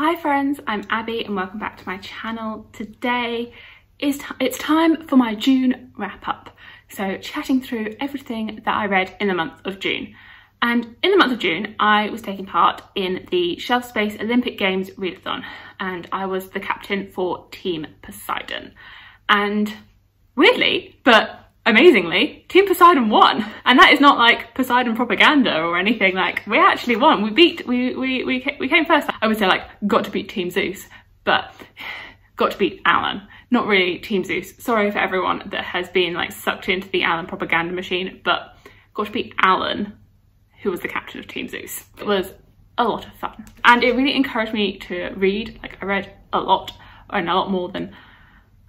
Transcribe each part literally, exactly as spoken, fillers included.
Hi friends, I'm Abby and welcome back to my channel. Today is it's time for my June wrap up. So chatting through everything that I read in the month of June. And in the month of June, I was taking part in the Shelf Space Olympic Games readathon and I was the captain for Team Poseidon. And weirdly, but amazingly, Team Poseidon won, and that is not like Poseidon propaganda or anything. Like, we actually won. We beat. We we we we came first. I would say like got to beat Team Zeus, but got to beat Alan. Not really Team Zeus. Sorry for everyone that has been like sucked into the Alan propaganda machine, but got to beat Alan, who was the captain of Team Zeus. It was a lot of fun, and it really encouraged me to read. Like, I read a lot, and a lot more than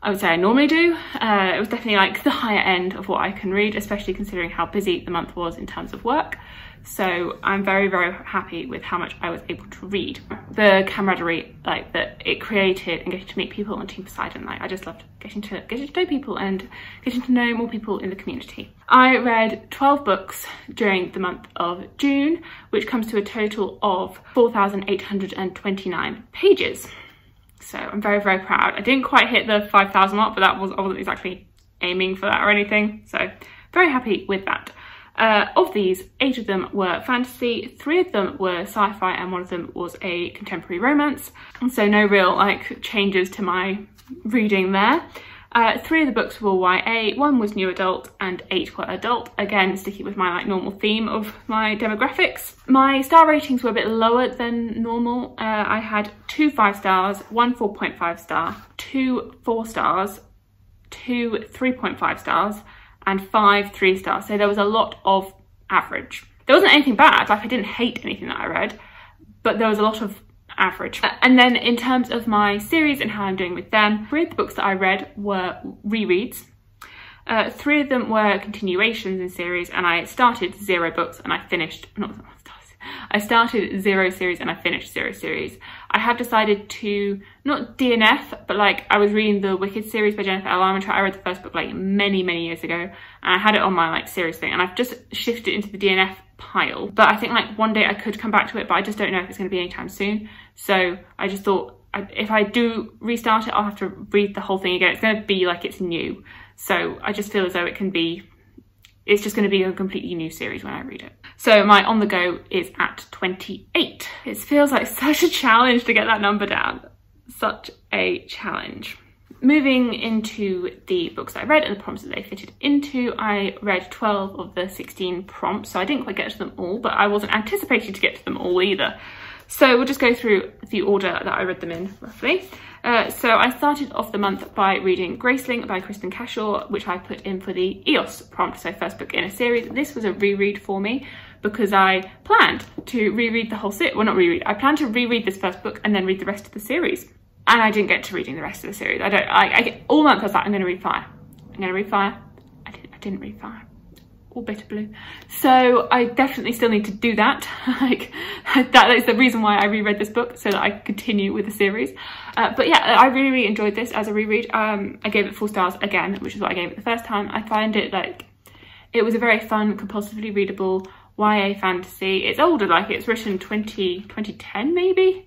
I would say I normally do. Uh, it was definitely like the higher end of what I can read, especially considering how busy the month was in terms of work. So I'm very, very happy with how much I was able to read. The camaraderie like that it created and getting to meet people on Team Poseidon, like, I just loved getting to, getting to know people and getting to know more people in the community. I read twelve books during the month of June, which comes to a total of four thousand eight hundred twenty-nine pages. So I'm very, very proud. I didn't quite hit the five thousand mark, but that was, I wasn't exactly aiming for that or anything. So very happy with that. Uh, of these, eight of them were fantasy, three of them were sci-fi, and one of them was a contemporary romance. And so no real like changes to my reading there. Uh, three of the books were Y A, one was new adult, and eight were adult. Again, sticking with my like normal theme of my demographics. My star ratings were a bit lower than normal. Uh, I had two five stars, one four point five star, two four stars, two three point five stars, and five three stars. So there was a lot of average. There wasn't anything bad, like I didn't hate anything that I read, but there was a lot of average. And then in terms of my series and how I'm doing with them, three of the books that I read were rereads. Uh, three of them were continuations in series, and I started zero books and I finished, not I started zero series and I finished zero series. I have decided to not D N F, but like I was reading the Wicked series by Jennifer L. Armentrout. I read the first book like many, many years ago, and I had it on my like series thing, and I've just shifted into the D N F pile. But I think like one day I could come back to it, but I just don't know if it's going to be anytime soon. So I just thought I, if I do restart it, I'll have to read the whole thing again. It's going to be like it's new. So I just feel as though it can be, it's just going to be a completely new series when I read it. So my on the go is at twenty-eight. It feels like such a challenge to get that number down. Such a challenge. Moving into the books that I read and the prompts that they fitted into, I read twelve of the sixteen prompts, so I didn't quite get to them all, but I wasn't anticipating to get to them all either. So we'll just go through the order that I read them in, roughly. Uh, so I started off the month by reading Graceling by Kristen Cashore, which I put in for the E O S prompt, so first book in a series. This was a reread for me because I planned to reread the whole series, well not reread, I planned to reread this first book and then read the rest of the series. And I didn't get to reading the rest of the series. I don't, I, I all month I was like, I'm gonna read Fire. I'm gonna read Fire. I, did, I didn't read Fire, or Bitter Blue. So I definitely still need to do that. Like, that, that is the reason why I reread this book, so that I continue with the series. Uh, but yeah, I really, really enjoyed this as a reread. Um, I gave it four stars again, which is what I gave it the first time. I find it like, it was a very fun, compulsively readable Y A fantasy. It's older, like it's written twenty, twenty ten maybe?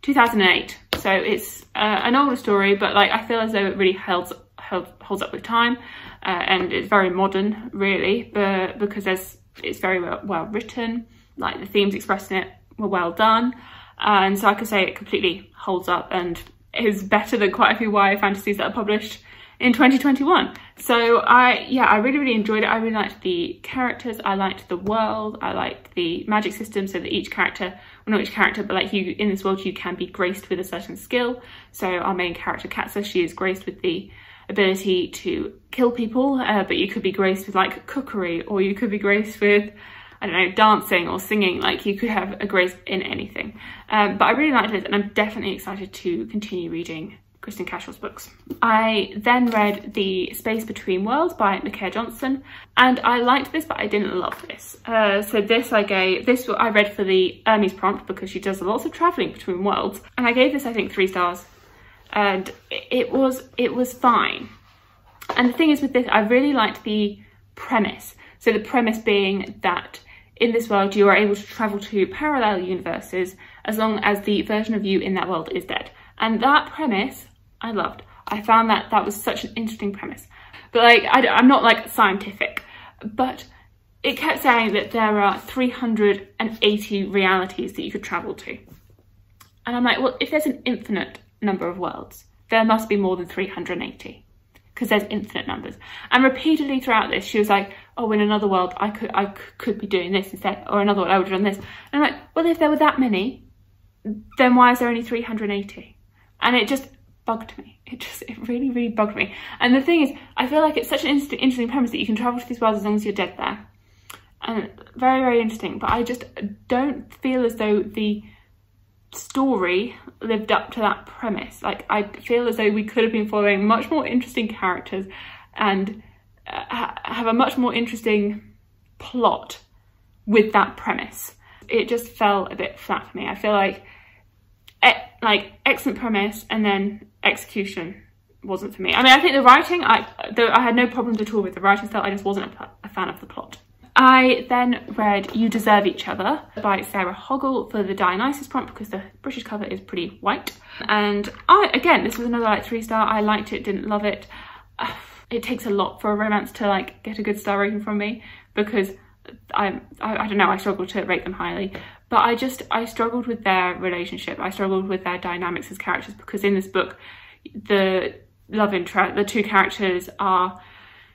two thousand eight. So it's uh, an older story, but like I feel as though it really holds held, holds up with time, uh, and it's very modern, really, but because there's it's very well, well written. Like the themes expressed in it were well done, and so I could say it completely holds up and is better than quite a few Y A fantasies that are published in twenty twenty-one. So I yeah I really really enjoyed it. I really liked the characters. I liked the world. I liked the magic system, so that each character. Not each character, but like you in this world you can be graced with a certain skill. So our main character Katza, she is graced with the ability to kill people, uh, but you could be graced with like cookery, or you could be graced with, I don't know, dancing or singing. Like you could have a grace in anything. Um, but I really liked this, and I'm definitely excited to continue reading Kristen Cashore's books. I then read The Space Between Worlds by Micaela Johnson, and I liked this, but I didn't love this. Uh, so this I gave, this I read for the Hermes prompt because she does lots of traveling between worlds, and I gave this I think three stars, and it was it was fine. And the thing is with this, I really liked the premise. So the premise being that in this world you are able to travel to parallel universes as long as the version of you in that world is dead. And that premise, I loved. I found that that was such an interesting premise. But like, I I'm not like scientific, but it kept saying that there are three hundred eighty realities that you could travel to. And I'm like, well, if there's an infinite number of worlds, there must be more than three hundred eighty, because there's infinite numbers. And repeatedly throughout this, she was like, oh, in another world, I could I could be doing this instead, or another world, I would have done this. And I'm like, well, if there were that many, then why is there only three hundred eighty? And it just bugged me. It just, it really, really bugged me. And the thing is, I feel like it's such an interesting, interesting premise that you can travel to these worlds as long as you're dead there. And very, very interesting. But I just don't feel as though the story lived up to that premise. Like, I feel as though we could have been following much more interesting characters and uh, ha have a much more interesting plot with that premise. It just fell a bit flat for me. I feel like e like excellent premise and then execution wasn't for me. I mean, I think the writing, I though I had no problems at all with the writing style. I just wasn't a, a fan of the plot. I then read You Deserve Each Other by Sarah Hoggle for the Dionysus prompt, because the British cover is pretty white. And I, again, this was another like three star. I liked it, didn't love it. It takes a lot for a romance to like get a good star rating from me, because I, I, I don't know, I struggle to rate them highly. But I just, I struggled with their relationship. I struggled with their dynamics as characters, because in this book, the love interest, the two characters are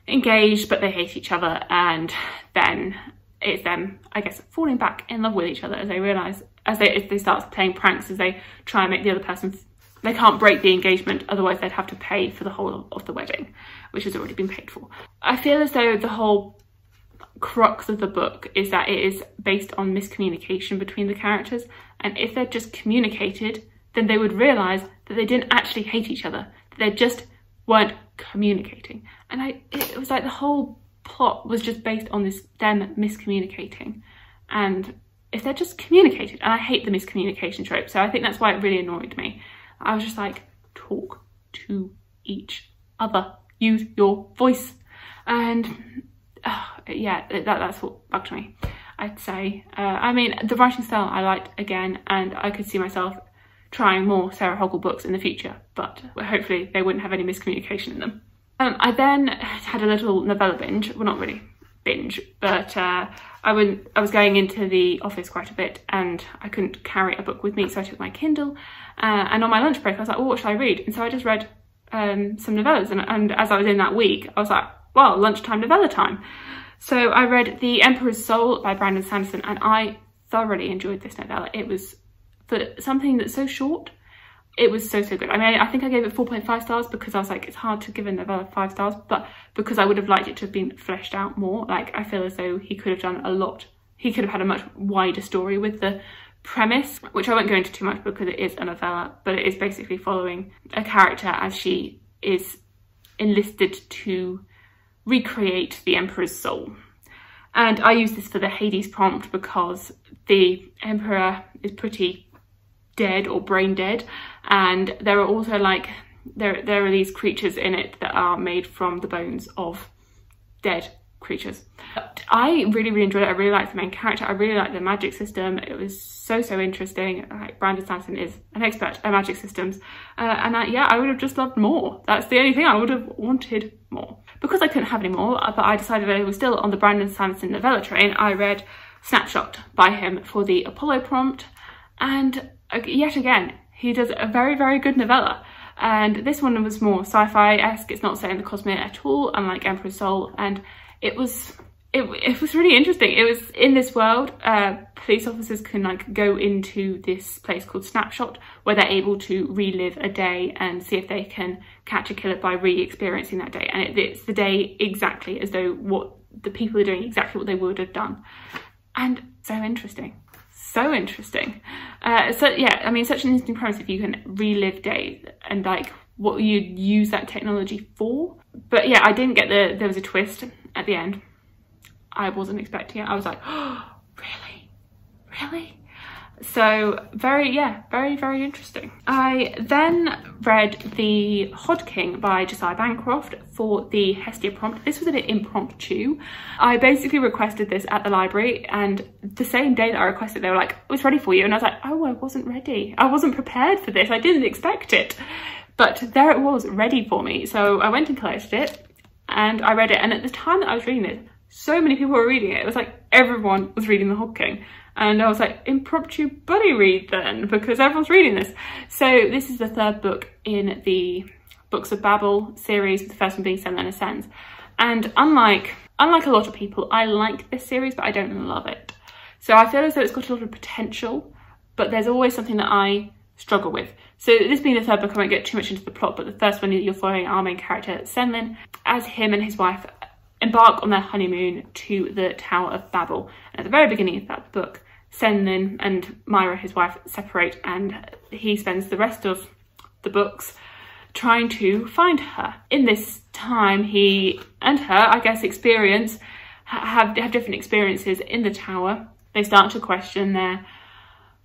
engaged but they hate each other, and then it's them, I guess, falling back in love with each other as they realize, as they as they start playing pranks, as they try and make the other person, they can't break the engagement, otherwise they'd have to pay for the whole of the wedding, which has already been paid for. I feel as though the whole crux of the book is that it is based on miscommunication between the characters, and if they'd just communicated, then they would realize that they didn't actually hate each other, that they just weren't communicating. And I it was like the whole plot was just based on this them miscommunicating, and if they're just communicated, and I hate the miscommunication trope, so I think that's why it really annoyed me. I was just like, talk to each other, use your voice. And uh, yeah, that, that's what bugged me, I'd say. uh, I mean, the writing style I liked again, and I could see myself trying more Sarah Hoggle books in the future, but hopefully they wouldn't have any miscommunication in them. Um, I then had a little novella binge. Well, not really binge, but uh, I, went, I was going into the office quite a bit and I couldn't carry a book with me, so I took my Kindle. Uh, and on my lunch break, I was like, oh, what should I read? And so I just read um, some novellas. And, and as I was in that week, I was like, well, lunchtime novella time. So I read The Emperor's Soul by Brandon Sanderson, and I thoroughly enjoyed this novella. It was, for something that's so short, it was so, so good. I mean, I think I gave it four point five stars, because I was like, it's hard to give a novella five stars, but because I would have liked it to have been fleshed out more. Like, I feel as though he could have done a lot. He could have had a much wider story with the premise, which I won't go into too much because it is a novella, but it is basically following a character as she is enlisted to recreate the Emperor's soul. And I use this for the Hades prompt, because the Emperor is pretty dead or brain dead, and there are also like there there are these creatures in it that are made from the bones of dead creatures. I really really enjoyed it. I really liked the main character. I really liked the magic system. It was so so interesting. Like, Brandon Sanderson is an expert at magic systems, uh, and I, yeah, I would have just loved more. That's the only thing, I would have wanted more. Because I couldn't have any more, but I decided I was still on the Brandon Sanderson novella train. I read Snapshot by him for the Apollo prompt, and yet again, he does a very, very good novella. And this one was more sci-fi-esque. It's not set in the Cosmere at all, unlike Emperor's Soul. And it was, it, it was really interesting. It was in this world, uh, police officers can like go into this place called Snapshot, where they're able to relive a day and see if they can catch a killer by re-experiencing that day. And it, it's the day exactly as though what the people are doing, exactly what they would have done. And so interesting. So interesting. Uh, so yeah, I mean, such an interesting premise if you can relive days and like what you'd use that technology for. But yeah, I didn't get the, there was a twist at the end. I wasn't expecting it. I was like, oh, really? Really? So very, yeah, very, very interesting. I then read The Hod King by Josiah Bancroft for the Hestia prompt. This was a bit impromptu. I basically requested this at the library, and the same day that I requested, they were like, "It's ready for you." And I was like, oh, I wasn't ready. I wasn't prepared for this. I didn't expect it. But there it was, ready for me. So I went and collected it and I read it. And at the time that I was reading it, so many people were reading it. It was like everyone was reading The Hod King. And I was like, impromptu buddy read then, because everyone's reading this. So this is the third book in the Books of Babel series, with the first one being Senlin Ascends. And unlike, unlike a lot of people, I like this series, but I don't love it. So I feel as though it's got a lot of potential, but there's always something that I struggle with. So this being the third book, I won't get too much into the plot, but the first one, you're following our main character, Senlin, as him and his wife embark on their honeymoon to the Tower of Babel. And at the very beginning of that book, Senlin and Myra, his wife, separate, and he spends the rest of the books trying to find her. In this time, he and her, I guess, experience, have, have different experiences in the tower. They start to question their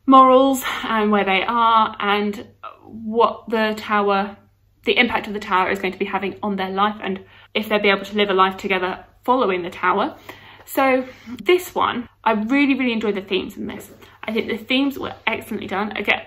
morals and where they are and what the tower, the impact of the tower is going to be having on their life, and if they'll be able to live a life together following the tower. So this one, I really, really enjoyed the themes in this. I think the themes were excellently done. Again,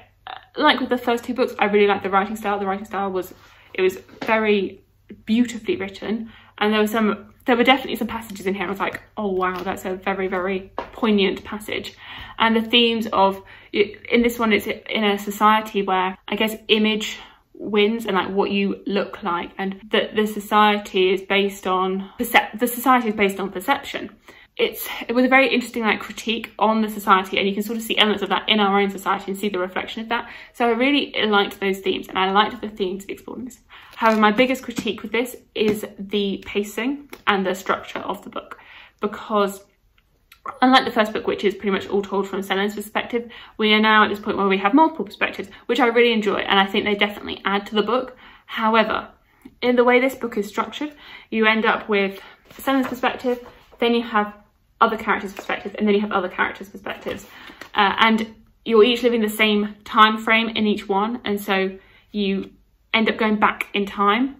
like with the first two books, I really liked the writing style. The writing style was, it was very beautifully written. And there were some, there were definitely some passages in here I was like, oh wow, that's a very, very poignant passage. And the themes of, in this one, it's in a society where, I guess, image wins, and like what you look like, and that the society is based on percep the society is based on perception. It's it was a very interesting like critique on the society, and you can sort of see elements of that in our own society and see the reflection of that. So I really liked those themes, and I liked the themes explored in this. However, my biggest critique with this is the pacing and the structure of the book, because unlike the first book, which is pretty much all told from Senlin's perspective, we are now at this point where we have multiple perspectives, which I really enjoy, and I think they definitely add to the book. However, in the way this book is structured, you end up with Senlin's perspective, then you have other characters' perspectives, and then you have other characters' perspectives. Uh, and you're each living the same time frame in each one, and so you end up going back in time.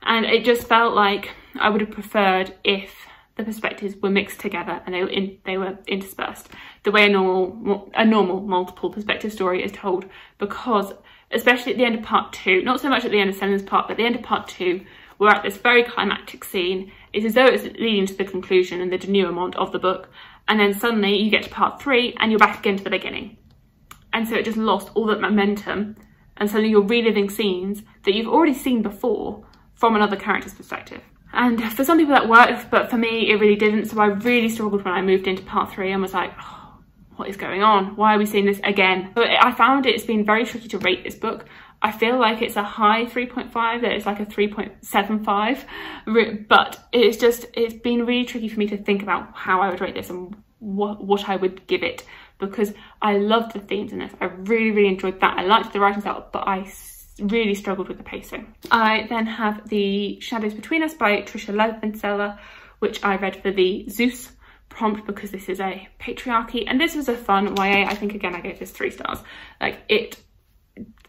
And it just felt like I would have preferred if the perspectives were mixed together and they were in, they were interspersed the way a normal a normal multiple perspective story is told, because especially at the end of part two, not so much at the end of Senlin's part, but at the end of part two, we're at this very climactic scene. It's as though it's leading to the conclusion and the denouement of the book, and then suddenly you get to part three and you're back again to the beginning, and so it just lost all that momentum, and suddenly you're reliving scenes that you've already seen before from another character's perspective. And for some people that worked, but for me, it really didn't. So I really struggled when I moved into part three and was like, oh, what is going on? Why are we seeing this again? But I found it's been very tricky to rate this book. I feel like it's a high three point five, that it's like a three point seven five, but it's just, it's been really tricky for me to think about how I would rate this and what, what I would give it, because I loved the themes in this. I really, really enjoyed that. I liked the writing style, but I really struggled with the pacing. I then have The Shadows Between Us by Tricia Levenseller, which I read for the Zeus prompt, because this is a patriarchy, and this was a fun Y A. I think again I gave this three stars. Like, it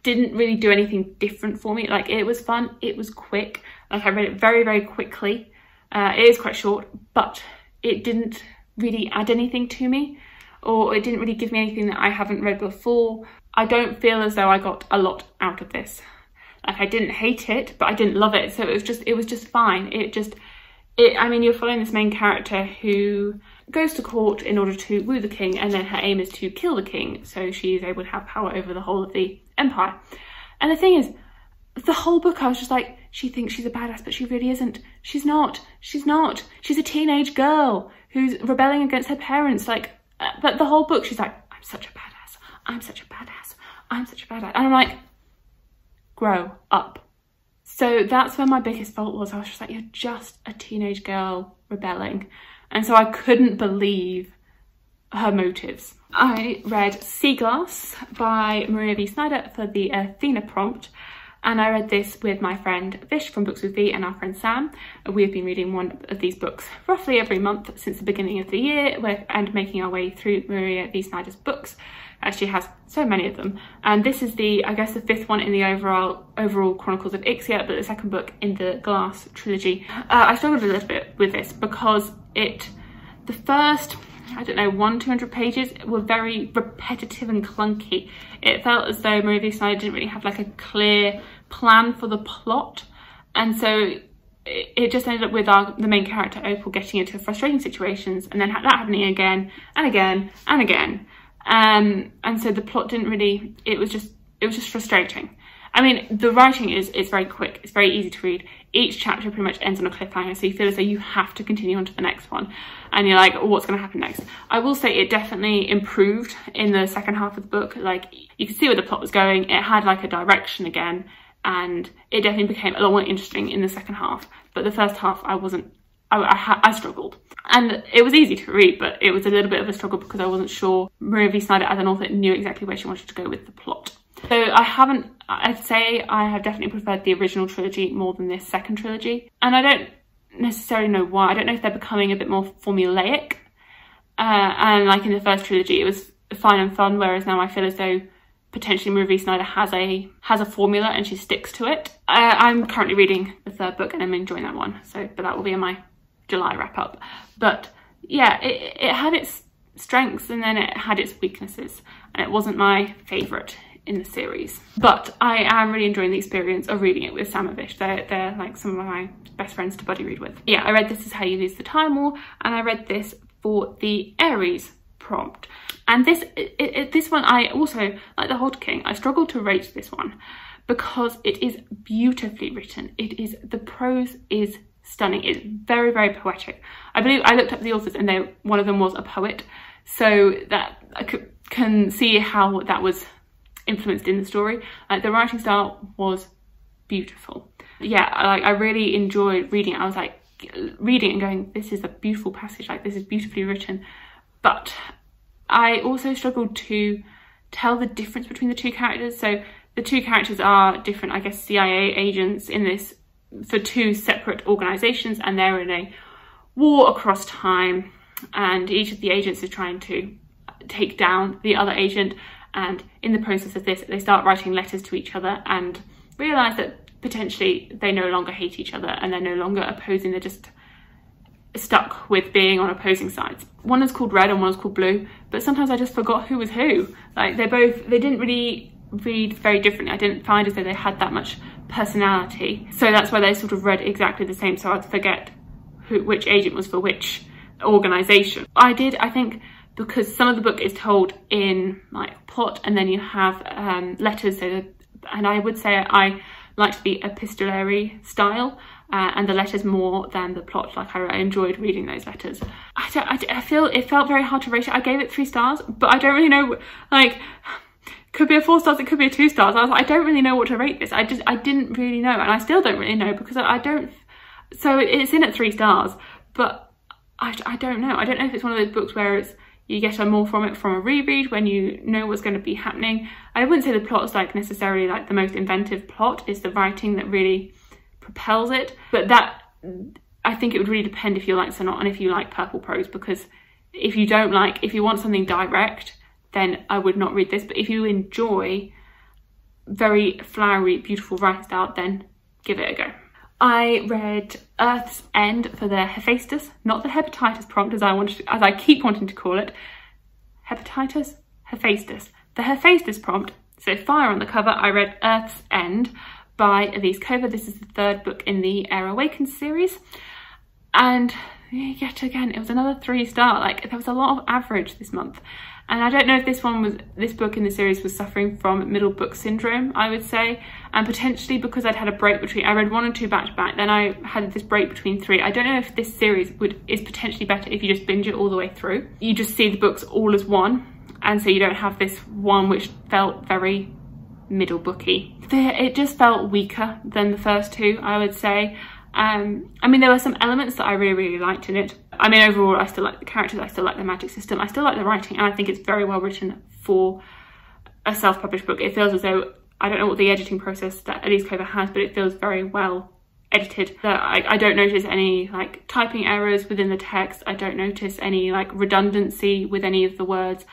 didn't really do anything different for me. Like, it was fun, it was quick, like I read it very, very quickly. Uh, it is quite short, but it didn't really add anything to me, or it didn't really give me anything that I haven't read before. I don't feel as though I got a lot out of this. Like, I didn't hate it, but I didn't love it. So it was just, it was just fine. It just, it, I mean, you're following this main character who goes to court in order to woo the king, and then her aim is to kill the king, so she is able to have power over the whole of the empire. And the thing is, the whole book, I was just like, she thinks she's a badass, but she really isn't. She's not, she's not. She's a teenage girl who's rebelling against her parents. Like, but the whole book, she's like, I'm such a badass. I'm such a badass, I'm such a badass. And I'm like, grow up. So that's where my biggest fault was. I was just like, you're just a teenage girl rebelling. And so I couldn't believe her motives. I read Sea Glass by Maria V. Snyder for the Athena prompt. And I read this with my friend Vish from Books with V and our friend Sam. We have been reading one of these books roughly every month since the beginning of the year, and making our way through Maria V. Snyder's books. as she has so many of them. And this is the, I guess, the fifth one in the overall overall Chronicles of Ixia, but the second book in the Glass trilogy. Uh, I struggled a little bit with this because it, the first, I don't know, one, two hundred pages were very repetitive and clunky. It felt as though Maria V. Snyder didn't really have like a clear plan for the plot. And so it just ended up with our, the main character Opal getting into frustrating situations and then that happening again and again and again. Um, and so the plot didn't really, it was just, it was just frustrating. I mean, the writing is, it's very quick. It's very easy to read. Each chapter pretty much ends on a cliffhanger. So you feel as though you have to continue on to the next one. And you're like, oh, what's going to happen next? I will say it definitely improved in the second half of the book. Like, you could see where the plot was going. It had like a direction again. And it definitely became a lot more interesting in the second half. But the first half, I wasn't, I, I, I struggled. And it was easy to read, but it was a little bit of a struggle because I wasn't sure Maria V. Snyder as an author knew exactly where she wanted to go with the plot. So I haven't, I'd say I have definitely preferred the original trilogy more than this second trilogy. And I don't necessarily know why. I don't know if they're becoming a bit more formulaic. Uh, and like in the first trilogy, it was fine and fun, whereas now I feel as though potentially Maria V. Snyder has a has a formula and she sticks to it. Uh, I'm currently reading the third book and I'm enjoying that one. So, but that will be in my July wrap up. But yeah, it, it had its strengths and then it had its weaknesses, and it wasn't my favourite in the series. But I am really enjoying the experience of reading it with Samovish. They're, they're like some of my best friends to buddy read with. Yeah, I read This Is How You Lose the Time War, and I read this for the Aries prompt. And this it, it, this one, I also, like The Hod King, I struggled to rate this one because it is beautifully written. It is, the prose is stunning. It's very, very poetic. I believe I looked up the authors and they, one of them was a poet. So that I could, can see how that was influenced in the story. Like, the writing style was beautiful. Yeah, like I really enjoyed reading it. I was like reading and going, this is a beautiful passage. Like, this is beautifully written. But I also struggled to tell the difference between the two characters. So the two characters are different, I guess, C I A agents in this, for two separate organizations, and they're in a war across time, and each of the agents is trying to take down the other agent. And in the process of this, they start writing letters to each other and realize that potentially they no longer hate each other and they're no longer opposing. They're just stuck with being on opposing sides. One is called red and one is called blue, but sometimes I just forgot who was who. Like, they both, they didn't really read very differently. I didn't find as though they had that much personality. So that's why they sort of read exactly the same. So I'd forget who, which agent was for which organization. I did, I think, because some of the book is told in like plot and then you have um, letters. So the, and I would say I liked the epistolary style uh, and the letters more than the plot. Like, I, I enjoyed reading those letters. I, don't, I, I feel it felt very hard to rate it. I gave it three stars, but I don't really know, like, could be a four stars, it could be a two stars. I was like, I don't really know what to rate this. I just, I didn't really know. And I still don't really know because I, I don't, so it, it's in at three stars, but I, I don't know. I don't know if it's one of those books where it's, you get a more from it from a reread when you know what's going to be happening. I wouldn't say the plot is like necessarily like the most inventive plot. It's the writing that really propels it. But that, I think it would really depend if you like Sonnet and if you like purple prose, because if you don't like, if you want something direct, then I would not read this. But if you enjoy very flowery, beautiful writing style, then give it a go. I read Earth's End for the Hephaestus, not the hepatitis prompt as I wanted to, as I keep wanting to call it. Hepatitis, Hephaestus. The Hephaestus prompt, so fire on the cover. I read Earth's End by Elise Kova. This is the third book in the Air Awakens series. And yet again, it was another three star. Like, there was a lot of average this month. And I don't know if this one was, this book in the series was suffering from middle book syndrome, I would say. And potentially because I'd had a break between, I read one and two back to back, then I had this break between three. I don't know if this series would is potentially better if you just binge it all the way through. You just see the books all as one. And so you don't have this one which felt very middle booky. It just felt weaker than the first two, I would say. Um, I mean, there were some elements that I really, really liked in it. I mean, overall, I still like the characters, I still like the magic system, I still like the writing, and I think it's very well written for a self-published book. It feels as though, I don't know what the editing process that Elise Kova has, but it feels very well edited. I, I don't notice any, like, typing errors within the text. I don't notice any, like, redundancy with any of the words.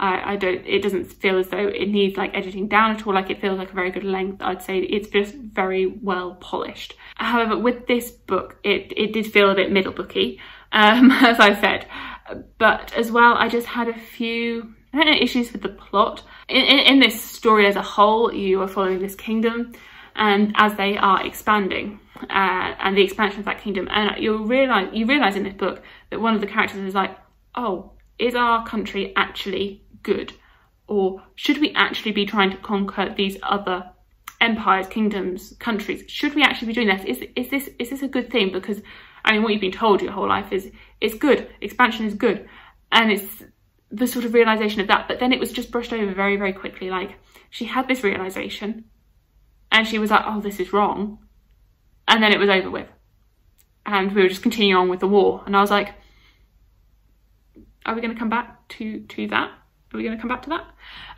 I, I don't, it doesn't feel as though it needs like editing down at all. Like it feels like a very good length. I'd say it's just very well polished. However, with this book, it, it did feel a bit middle booky, um, as I said, but as well, I just had a few, I don't know, issues with the plot. In, in, in this story as a whole, you are following this kingdom, and as they are expanding, uh, and the expansion of that kingdom, and you'll realize, you realize in this book that one of the characters is like, oh, is our country actually good? Or should we actually be trying to conquer these other empires, kingdoms, countries? Should we actually be doing this? Is, is this, is this a good thing? Because I mean, what you've been told your whole life is, it's good, expansion is good. And it's the sort of realization of that, but then it was just brushed over very, very quickly. Like she had this realization and she was like, oh, this is wrong. And then it was over with. And we were just continuing on with the war. And I was like, are we going to come back to, to that? Are we going to come back to that?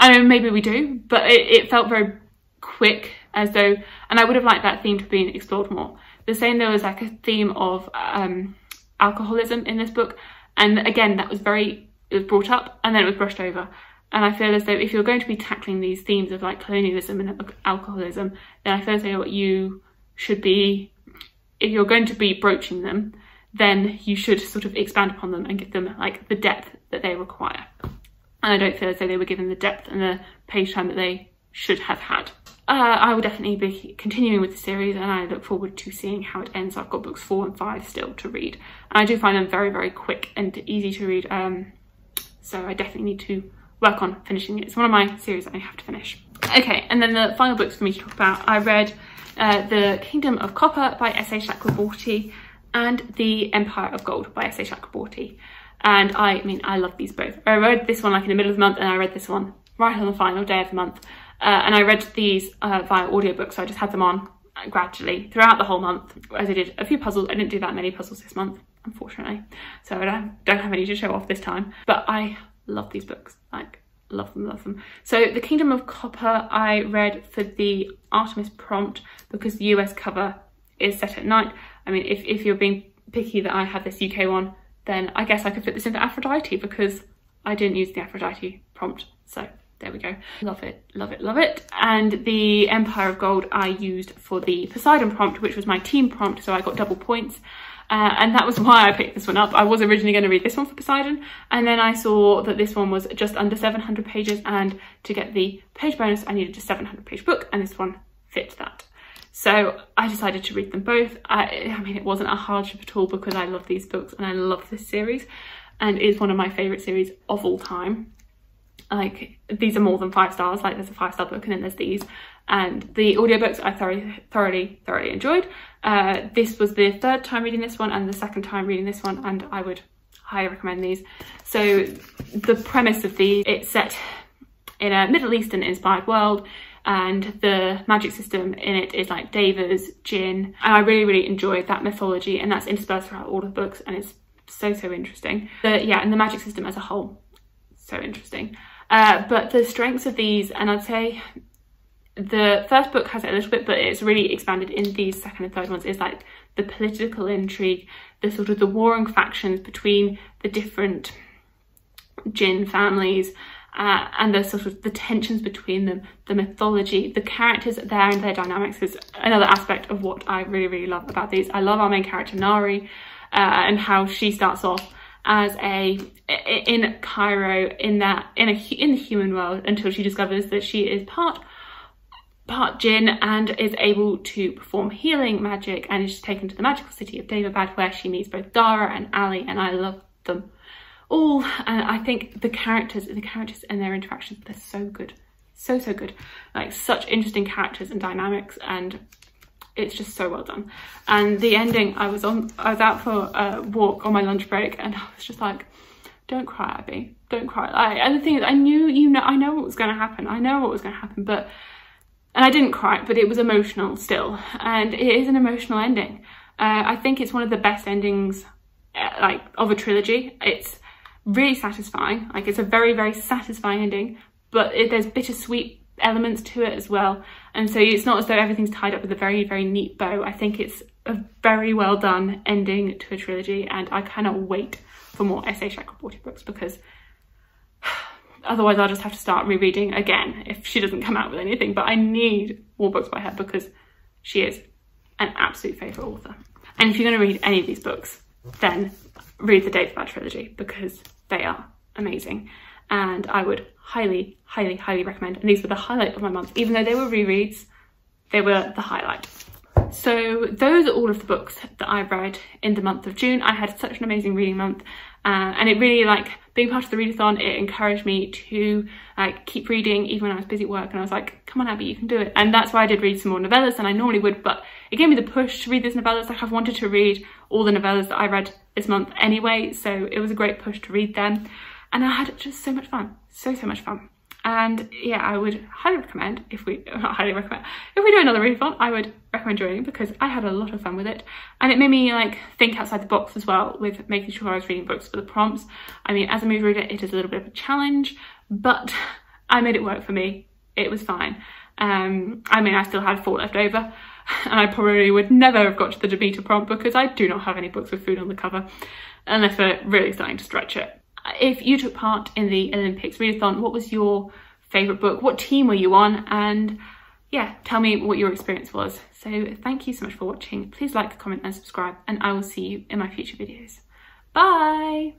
I know maybe we do, but it, it felt very quick, as though, and I would have liked that theme to have been explored more. The same, there was like a theme of um, alcoholism in this book. And again, that was very, it was brought up and then it was brushed over. And I feel as though if you're going to be tackling these themes of like colonialism and alcoholism, then I feel as though what you should be, if you're going to be broaching them, then you should sort of expand upon them and give them like the depth that they require. And I don't feel as though they were given the depth and the page time that they should have had. Uh, I will definitely be continuing with the series, and I look forward to seeing how it ends. I've got books four and five still to read, and I do find them very, very quick and easy to read. Um, so I definitely need to work on finishing it. It's one of my series that I have to finish. Okay, and then the final books for me to talk about. I read uh, The Kingdom of Copper by S. A. Chakraborty, and The Empire of Gold by S. A. Chakraborty. And I mean, I love these both. I read this one like in the middle of the month, and I read this one right on the final day of the month. Uh, and I read these uh, via audiobook, so I just had them on gradually throughout the whole month, as I did a few puzzles. I didn't do that many puzzles this month, unfortunately. So I don't, don't have any to show off this time, but I love these books. Like, love them, love them. So The Kingdom of Copper, I read for the Artemis prompt because the U S cover is set at night. I mean, if, if you're being picky that I have this U K one, then I guess I could fit this into Aphrodite because I didn't use the Aphrodite prompt. So there we go. Love it, love it, love it. And The Empire of Gold I used for the Poseidon prompt, which was my team prompt. So I got double points. Uh, and that was why I picked this one up. I was originally going to read this one for Poseidon, and then I saw that this one was just under seven hundred pages, and to get the page bonus, I needed a seven hundred page book, and this one fit that. So I decided to read them both. I, I mean, it wasn't a hardship at all because I love these books and I love this series, and it is one of my favourite series of all time. Like, these are more than five stars. Like, there's a five star book and then there's these. And the audiobooks I thoroughly, thoroughly, thoroughly enjoyed. Uh, this was the third time reading this one and the second time reading this one, and I would highly recommend these. So the premise of these, it's set in a Middle Eastern inspired world, and the magic system in it is like devas, jinn, and I really, really enjoyed that mythology, and that's interspersed throughout all the books, and it's so, so interesting. But yeah, and the magic system as a whole, so interesting. Uh, but the strengths of these, and I'd say the first book has it a little bit, but it's really expanded in these second and third ones, is like the political intrigue, the sort of the warring factions between the different jinn families, uh, and the sort of the tensions between them, the mythology, the characters there and their dynamics is another aspect of what I really, really love about these. I love our main character Nari, uh, and how she starts off as a in Cairo in that in a in the human world until she discovers that she is part part jinn and is able to perform healing magic, and is taken to the magical city of Daevabad, where she meets both Dara and Ali, and I love them all. And I think the characters the characters and their interactions, they're so good, so so good. Like, such interesting characters and dynamics, and it's just so well done. And the ending, I was on I was out for a walk on my lunch break, and I was just like, don't cry, Abby, don't cry. Like, and the thing is, I knew, you know, I know what was going to happen, I know what was going to happen, but, and I didn't cry, but it was emotional still, and it is an emotional ending. uh, I think it's one of the best endings, like, of a trilogy. It's really satisfying. Like, it's a very, very satisfying ending, but it, there's bittersweet elements to it as well, and so it's not as though everything's tied up with a very, very neat bow. I think it's a very well done ending to a trilogy, and I cannot wait for more S A Chakraborty books because Otherwise I'll just have to start rereading again if she doesn't come out with anything. But I need more books by her because she is an absolute favourite author. And if you're going to read any of these books, then read the Daevabad trilogy because they are amazing. And I would highly, highly, highly recommend. And these were the highlight of my month. Even though they were rereads, they were the highlight. So those are all of the books that I read in the month of June. I had such an amazing reading month. Uh, and it really, like, being part of the readathon, it encouraged me to like keep reading even when I was busy at work. And I was like, come on, Abby, you can do it. And that's why I did read some more novellas than I normally would, but it gave me the push to read these novellas. Like, I've wanted to read all the novellas that I read this month anyway, so it was a great push to read them. And I had just so much fun, so, so much fun. And yeah, I would highly recommend, if we, not highly recommend, if we do another readathon, I would recommend joining because I had a lot of fun with it. And it made me like think outside the box as well with making sure I was reading books for the prompts. I mean, as a movie reader, it is a little bit of a challenge, but I made it work for me. It was fine. Um, I mean, I still had four left over and I probably would never have got to the Demeter prompt because I do not have any books with food on the cover unless we're really starting to stretch it. If you took part in the Olympics readathon, what was your favourite book? What team were you on? And yeah, tell me what your experience was. So thank you so much for watching. Please like, comment and subscribe, and I will see you in my future videos. Bye!